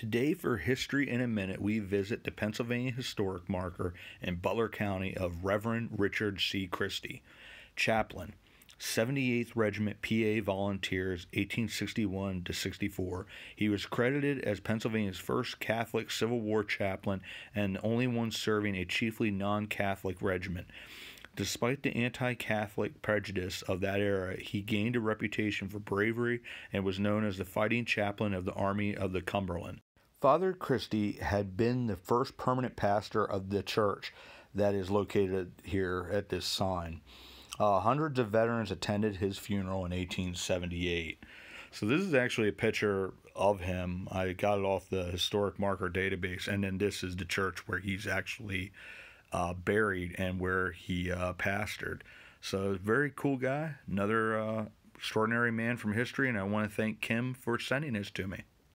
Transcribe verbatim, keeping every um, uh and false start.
Today for History in a Minute, we visit the Pennsylvania historic marker in Butler County of Reverend Richard C. Christy, chaplain, seventy-eighth Regiment P A Volunteers, eighteen sixty-one to sixty-four. He was credited as Pennsylvania's first Catholic Civil War chaplain and the only one serving a chiefly non-Catholic regiment. Despite the anti-Catholic prejudice of that era, he gained a reputation for bravery and was known as the Fighting Chaplain of the Army of the Cumberland. Father Christy had been the first permanent pastor of the church that is located here at this sign. Uh, hundreds of veterans attended his funeral in eighteen seventy-eight. So this is actually a picture of him. I got it off the historic marker database, and then this is the church where he's actually Uh, buried and where he uh, pastored. So, very cool guy, another uh, extraordinary man from history, and I want to thank Kim for sending this to me.